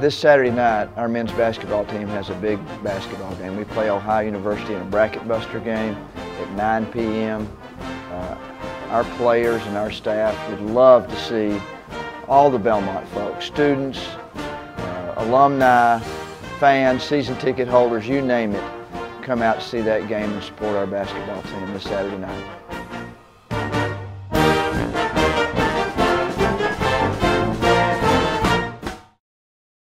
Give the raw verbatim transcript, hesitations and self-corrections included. This Saturday night, our men's basketball team has a big basketball game. We play Ohio University in a bracket buster game at nine p m Uh, our players and our staff would love to see all the Belmont folks, students, uh, alumni, fans, season ticket holders, you name it, come out to see that game and support our basketball team this Saturday night.